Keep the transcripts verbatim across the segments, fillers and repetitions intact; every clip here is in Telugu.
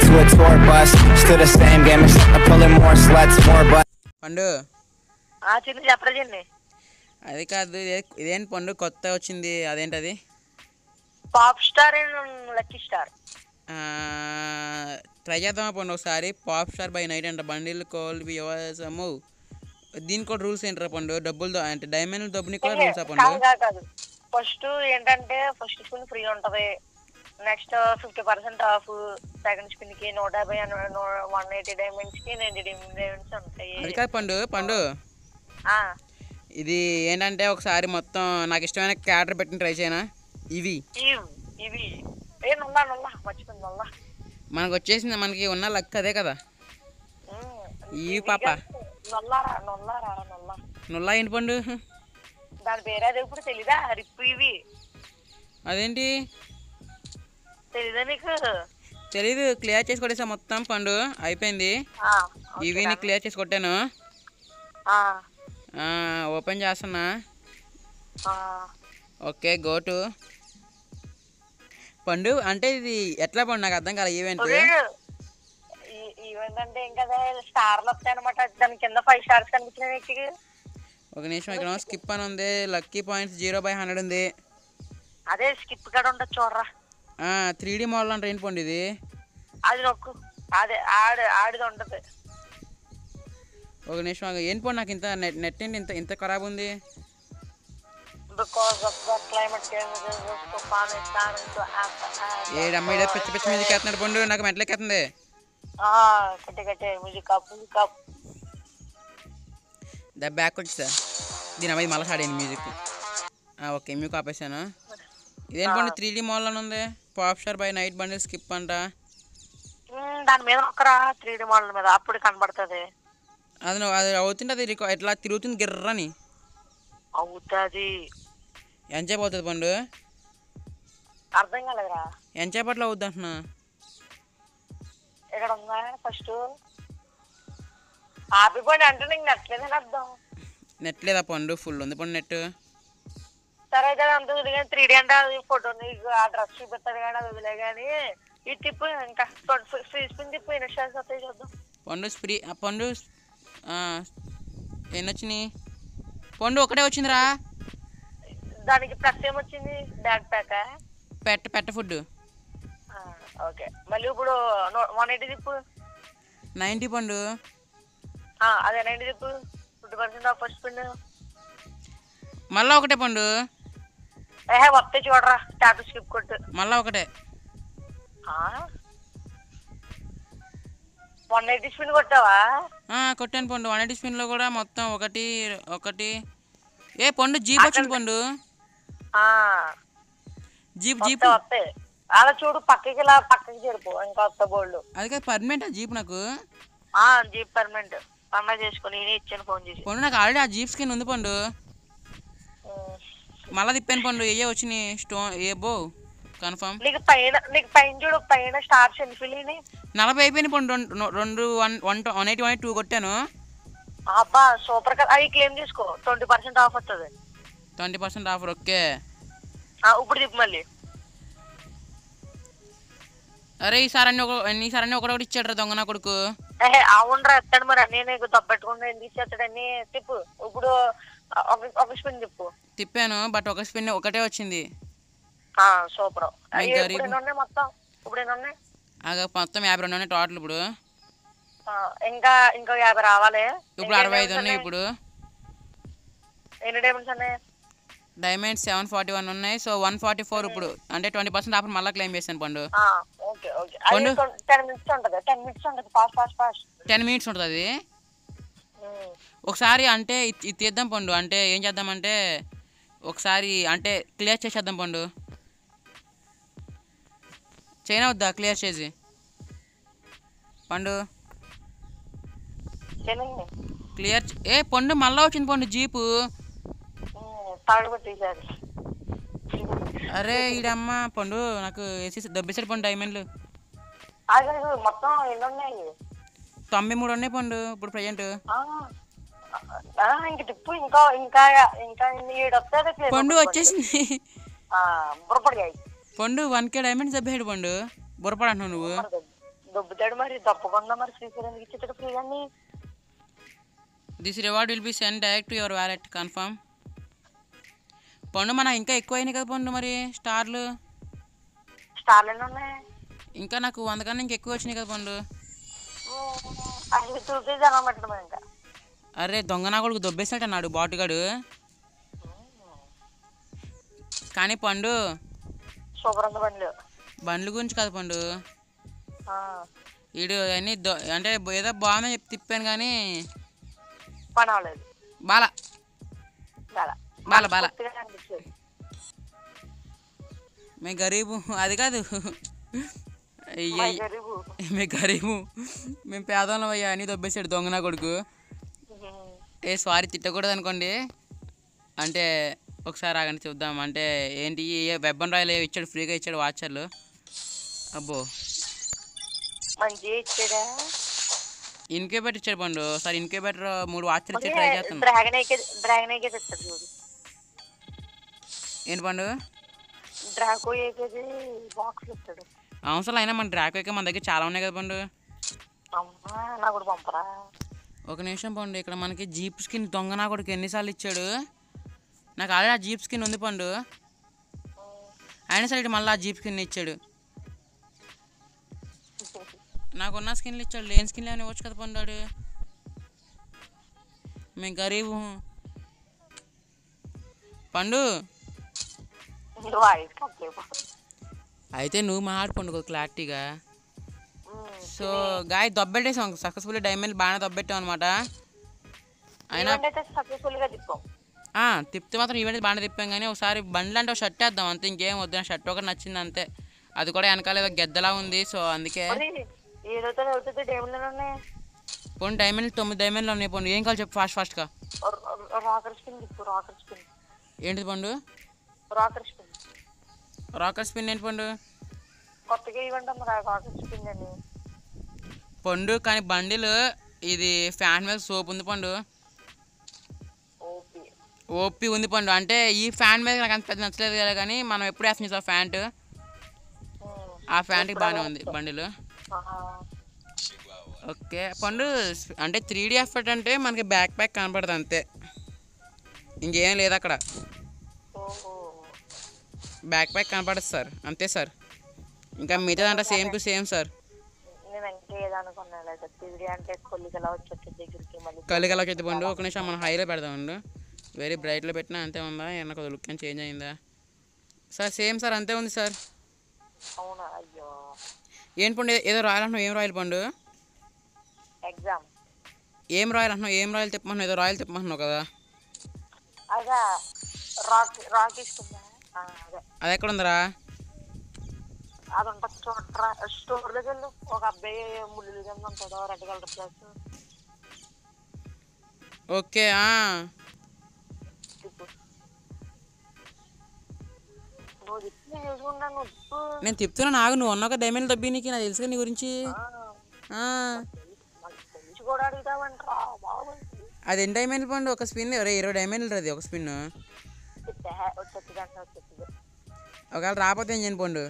train to a tour bus. Still the same game, except I'm pulling more sluts, more butts. Pandu. Ah, chilli chapra jinni. Adi kaadu idhen Pandu kotta ochindi adenti adi. Pop star and lucky star. Ah, try chedam Pandu sari pop star by night and a bundle called we was a move. Din ko rules entra Pandu double do ante diamond double ko rules a Pandu. First ఏంటంటే ఫస్ట్ స్పిన్ ఫ్రీ ఉంటది next fifty percent off second spin కి one eighty డైమండ్స్ కి ninety డైమండ్స్ ఉంటాయి అది కా పండు పండు ఆ ఇది ఏంటంటే ఒకసారి మొత్తం నాకు ఇష్టమైన క్యాటర్ పెట్టి ట్రై చేయనా ఇవి ఇవి ఏ నల్ల నల్ల మచ్చం నల్ల మనకు వచ్చేసింది మనకి ఉన్న లక్ అదే కదా ఈ పాప నల్ల నల్ల నల్ల నల్ల ఏంటి పండు దాని పేరు అదే ఇప్పుడు తెలీదా రిప్పు ఇవి అదేంటి తెలీదా నీకు తెలీదు క్లియర్ చేసి కొట్టేసా మొత్తం పండు అయిపోయింది ఇవిని క్లియర్ చేసి కొట్టాను ఓపెన్ చేస్తున్నా ఓకే గో టు పండు అంటే ఇది ఎట్లా పండు నాకు అర్థం కాలే ఈవెంట్ ఈవెంట్ అంటే ఏం కదా స్టార్లు వస్తాయి అనమాట దాని కింద ఫైవ్ స్టార్స్ కనిపించినాయి నీకు ఒక నిమిషం ఇక్కడ స్కిప్ అని ఉంది lucky points zero by hundred ఉంది అదే స్కిప్ కాడ ఉండొచ్చు చూడరా ఆ త్రీ డి మోడల్ అంటే ఏంటి పండు ఇది అది నొక్కు అదే ఆడ ఆడిది ఉంటది ఒక నిమిషం ఏంటి పండు నాకు ఇంత నెట్ ఇంత ఇంత ఖరాబ్ ఉంది because of the climate change so pan star తో ఆఫ్ ఏ రమేడ పిచ్చి పిచ్చి మ్యూజిక్ ఎత్తునాడు పండు నాకు మెట్లకి ఎత్తుంది ఆ కట్టే కట్టే music off cup the back వచ్చా దీని అమ్మాయి మళ్ళీ సాడేయండి మ్యూజిక్ ఓకే మీకు ఆపేసాను ఇదేంటి పండు త్రీ డీ మోడల్ అని ఉంది pop star by night bundle skip అంట దాని మీద ఒక్కరా త్రీ డీ మోడల్ మీద అప్పుడు కనబడుతుంది అది అది అవుతుంది అది ఎట్లా తిరుగుతుంది గిర్రని అవుతుంది ఎంతసేపు అవుతుంది పండు అర్థం కాలేదురా ఎంతసేపు అట్లా అవుద్ది అంటున్నా ఇక్కడ ఉందా ఫస్ట్ ఆపిపోండి అంటే నీకు నెట్లేదని అర్థం నెట్ లేదా పండు ఫుల్ ఉంది పండు నెట్ సరే అయితే అంత వదిలే త్రీ డీ అంటే అది ఫోటో నీకు ఆ డ్రెస్ చూపిస్తాడు కానీ అది వదిలే కానీ ఇది తిప్పు ఇంకా ఫ్రీ స్పిన్ తిప్పు ఎన్ని షాట్స్ వస్తాయి చూద్దాం పండు స్ప్రీ పండు ఎన్ని వచ్చినాయి పండు ఒకటే వచ్చిందిరా దానికి ప్లస్ ఏమొచ్చింది బ్యాక్ ప్యాక్ పెట్ట పెట్ట ఫుడ్ ఓకే మళ్ళీ ఇప్పుడు వన్ ఎయిటీ తిప్పు నైంటీ పండు అదే నైన్టీ తిప్పు ఫిఫ్టీ పర్సెంట్ ఆఫ్ ఫస్ట్ పిండి మళ్ళా ఒకటే పండు ఏహే వస్తే చూడరా స్టాటస్ స్కిప్ కొట్టు మళ్ళా ఒకటే వన్ ఎయిటీ స్పిన్ కొట్టావా కొట్టాను పండు వన్ ఎయిటీ స్పిన్లో కూడా మొత్తం ఒకటి ఒకటి ఏ పండు జీప్ వచ్చింది పండు జీప్ జీప్ అలా చూడు పక్కకి ఇలా పక్కకి చేరుపు ఇంకా వస్తా బోల్డ్ అది కాదు పర్మనెంట్ జీప్ నాకు జీప్ పర్మనెంట్ అన్నా చేసుకుని నేనే ఇచ్చాను ఫోన్ చేసి పండు నాకు ఆల్రెడీ ఆ జీప్ స్కిన్ ఉంది పండు మళ్ళీ తిప్పాను పండు ఏ వచ్చినాయి స్టోన్ ఏ బో కన్ఫర్మ్ నీకు పైన నీకు పైన చూడు పైన స్టార్స్ ఎన్ని ఫిల్ అయినాయి నలభై అయిపోయినాయి పండు రెండు one one one eighty one eight two కొట్టాను అబ్బా సూపర్ కదా అవి క్లెయిమ్ తీసుకో ట్వంటీ పర్సెంట్ ఆఫ్ వస్తుంది ట్వంటీ పర్సెంట్ ఆఫర్ ఓకే ఇప్పుడు తిప్పు మళ్ళీ అరే ఈసారి అన్నీ ఒక ఈసారి అన్నీ ఒకటొకటి ఇచ్చాడు రా దొంగ నా కొడుకు అవునరా ఎత్తాడు మరి అన్నీ నీకు దెబ్బట్టుకుండా ఎందుకు ఇచ్చేస్తాడు అన్నీ తిప్పు ఇప్పుడు ఒక స్పిన్ తిప్పు తిప్పాను బట్ ఒక స్పిన్ ఒకటే వచ్చింది సూపర్ మొత్తం ఇప్పుడు ఎన్నున్నాయి మొత్తం యాభై రెండు ఉన్నాయి టోటల్ ఇప్పుడు ఇంకా ఇంకో యాభై రావాలి ఇప్పుడు అరవై ఐదు ఉన్నాయి ఇప్పుడు ఎన్ని డైమండ్స్ ఉన్నాయి డైమండ్ సెవెన్ ఫార్టీ వన్ ఉన్నాయి సో వన్ ఫార్టీ ఫోర్ ఇప్పుడు అంటే ట్వంటీ పర్సెంట్ ఆఫర్ మళ్ళీ క్లెయిమ్ చేశాను పండు టెన్ మినిట్స్ ఉంటుంది ఒకసారి అంటే ఇది తీద్దాం పండు అంటే ఏం చేద్దామంటే ఒకసారి అంటే క్లియర్ చేసేద్దాం పండు చైనా వద్దా క్లియర్ చేసి పండు క్లియర్ ఏ పండు మళ్ళీ వచ్చింది పండు జీపు అరే ఈడమ్మ పండు నాకు ఏసీ దొబ్బేసాడు పండు డైమండ్లు తొంభై మూడు ఉన్నాయి పండు ఇప్పుడు ప్రజెంట్ పండు వచ్చేసింది పండు వన్ కే డైమండ్స్ దొబ్బేసాడు పండు బుర్రపడ అంటున్నావు నువ్వు దుబ్బుతాడు మరి దప్పకుండా మరి స్పీకర్ ఎందుకు ఇచ్చేటట్టు ఫ్రీగాని. This reward will be send direct to your wallet confirm. పండు మన ఇంకా ఎక్కువైనా కదా పండు మరి స్టార్లు స్టార్లనే ఉన్నాయి ఇంకా నాకు వంద కన్నా ఇంకా ఎక్కువ వచ్చినాయి కదా పండు. అది దొబ్బే జనం పెట్టడం ఇంకా అరే దొంగ నా కొడుకు దొబ్బేసినట్టు అన్నాడు బాటుగాడు కానీ పండు సూపర్ ఉంది పండు బండ్ల గురించి కదా పండు వీడు అన్నీ అంటే ఏదో బాగుందని చెప్పి తిప్పాను కానీ బాల బాల బాల మే గరీబు అది కాదు మే గరీబు మేము పేదవాళ్ళం అయ్యా అని దొబ్బేసాడు దొంగ నా కొడుకు. ఏ సారీ తిట్టకూడదు అనుకోండి అంటే ఒకసారి ఆగండి చూద్దాం అంటే ఏంటి వెబ్బన్ రాయలు ఇచ్చాడు ఫ్రీగా ఇచ్చాడు వాచర్లు అబ్బో ఇన్క్యూబేటర్ ఇచ్చాడు పండు సార్ ఇన్క్యూబేటర్ మూడు వాచర్లు ఇచ్చి ట్రై చేస్తాను ఏంటి పండు అవసరం అయినా మన డ్రాకో ఏకే మన దగ్గర చాలా ఉన్నాయి కదా పండు. ఒక నిమిషం పండు ఇక్కడ మనకి జీప్ స్కిన్ దొంగ నా కొడుకు ఎన్నిసార్లు ఇచ్చాడు నాకు ఆల్రెడీ ఆ జీప్ స్కిన్ ఉంది పండు అయినా సరే ఇటు మళ్ళీ ఆ జీప్ స్కిన్ ఇచ్చాడు నాకున్న స్కిన్లు ఇచ్చాడు లేని స్కిన్లు ఏమైనా ఇవ్వచ్చు కదా పండు మేము గరీబు పండు అయితే నువ్వు మాట్లాడుకోండు క్లారిటీగా. సో గాయ దొబ్బెట్టేసాం సక్సెస్ఫుల్ డైమండ్ బాగా దొబ్బెట్టాం అనమాట అయినా తిప్పితే మాత్రం ఈవెంట్ బాగా తిప్పాం కానీ ఒకసారి బండ్లు అంటే ఒక షర్ట్ వేద్దాం అంతే ఇంకేం వద్దు నా షర్ట్ ఒకటి నచ్చింది అంతే అది కూడా వెనకాల ఏదో గెద్దలా ఉంది సో అందుకే పోనీ డైమండ్లు తొమ్మిది డైమండ్లు ఉన్నాయి పోండి ఏం కావాలి చెప్పు ఫాస్ట్ ఫాస్ట్గా ఏంటిది పండు రాకర్ స్పిన్ ఏంటి పండు పండు కానీ బండిలు ఇది ఫ్యాన్ మీద సోప్ ఉంది పండు ఓపి ఉంది పండు అంటే ఈ ఫ్యాన్ మీద నాకు అంత పెద్ద నచ్చలేదు కదా కానీ మనం ఎప్పుడు వేసిన ఫ్యాంట్ ఆ ఫ్యాంట్కి బాగానే ఉంది బండిలు ఓకే పండు అంటే త్రీ డీ ఎఫెక్ట్ అంటే మనకి బ్యాక్ ప్యాక్ కనపడదు అంతే ఇంకేం లేదు అక్కడ బ్యాక్ ప్యాక్ కనపడదు సార్ అంతే సార్ ఇంకా మిగతా అంటే సేమ్ టు సేమ్ సార్ కళ్ళుకలా వచ్చేది పండు ఒక నిమిషం మనం హైలో పెడదామండి వెరీ బ్రైట్లో పెట్టినా అంతే ఉందా ఏమన్నా కొద్దిగా లుక్ అని చేంజ్ అయిందా సార్ సేమ్ సార్ అంతే ఉంది సార్ ఏం పండు ఏదో రాయల్ అంటున్నావు ఏం రాయల్ పండు ఎగ్జామ్ ఏం రాయల్ అంటున్నావు ఏం రాయల్ తిప్పమంటున్నావు ఏదో రాయల్ తిప్పమంటున్నావు కదా అది ఎక్కడ ఉందరా ఓకే నేను తిప్పుతున్నా నాకు నువ్వు అన్న ఒక డైమండ్ దబ్బి నీకు నాకు తెలుసు నీ గురించి అది ఎన్ని డైమండ్లు పండు ఒక స్పిన్ ఇరవై డైమండ్లు అది ఒక స్పిన్ ఒకవేళ రాకపోతే ఏం చేయను పండు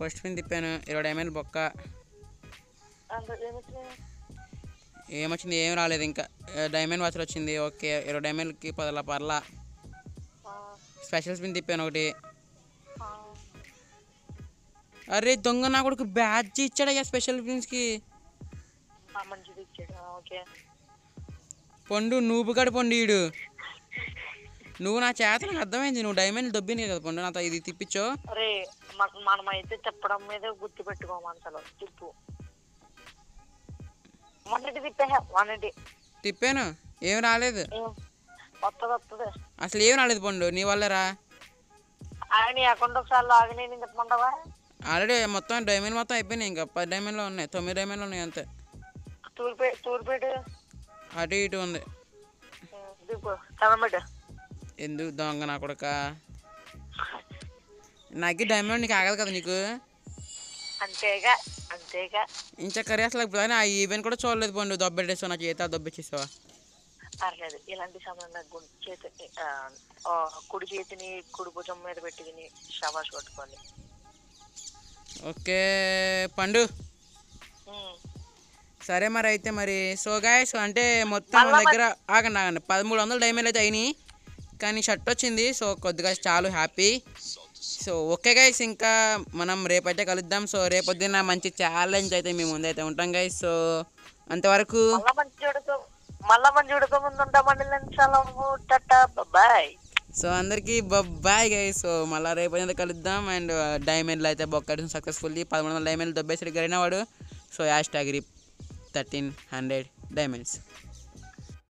ఫస్ట్ పిన్ తిప్పాను ఇరవై డైమండ్లు బొక్క ఏమొచ్చింది ఏం రాలేదు ఇంకా డైమండ్ వాచర్ వచ్చింది ఓకే ఇరవై డైమండ్లకి పదల పర్లా స్పెషల్ స్పిన్ తిప్పాను ఒకటి అరే దొంగ నా కొడుకు బ్యాడ్జ్ ఇచ్చాడయ్యా స్పెషల్ స్పిన్స్కి పండు నువ్వు కాడ పండు ఈడు నువ్వు నా చేత నాకు అర్థమైంది నువ్వు డైమండ్ దొబ్బినాయి కదా పండు నాతో ఇది తిప్పించో మనమైతే తిప్పడం మీద గుర్తు పెట్టుకోమసలు తిప్పు తిప్పాను ఏమి రాలేదు అసలు ఏమి రాలేదు పండు నీ వల్ల రా ఆల్రెడీ మొత్తం డైమండ్ మొత్తం అయిపోయినాయి ఇంకా పది డైమండ్లో ఉన్నాయి తొమ్మిది డైమండ్లు ఉన్నాయి అంతే అటు ఇటు ఉంది ఎందుకు దొంగ నా కొడుక నాకు డైమండ్ నీకు ఆగదు కదా నీకు అంతేగా అంతేగా ఇంకా కర్రీ అసలు ఇప్పుడు ఆ ఈవెంట్ కూడా చూడలేదు పండు దొబ్బెట్టేసావు నా చేత దొబ్బెట్టేసావా పర్లేదు ఇలాంటి సమయంలో చేతి కుడి చేతిని కుడి భుజం మీద పెట్టుకుని షబాష్ కొట్టుకోండి ఓకే పండు సరే మరి అయితే మరి సో గాయ్స్ అంటే మొత్తం మన దగ్గర ఆగండి ఆగండి పదమూడు వందల డైమండ్లు అయితే అయినాయి కానీ షర్ట్ వచ్చింది సో కొద్దిగా చాలు హ్యాపీ సో ఓకే గైస్ ఇంకా మనం రేపైతే కలుద్దాం సో రేపొద్దున మంచి ఛాలెంజ్ అయితే మేము ముందైతే ఉంటాం గైస్ సో అంతవరకు మళ్ళా మంచి వీడియోతో ముందు ఉంటామండి టాటా బాయ్ సో అందరికీ బాయ్ గైస్ సో మళ్ళీ రేపైతే కలుద్దాం అండ్ డైమండ్లు అయితే బొక్కడం సక్సెస్ఫుల్లీ పదమూడు వందల డైమండ్లు దొబ్బేసరికి గడినవాడు so hash tag RIP thirteen hundred diamonds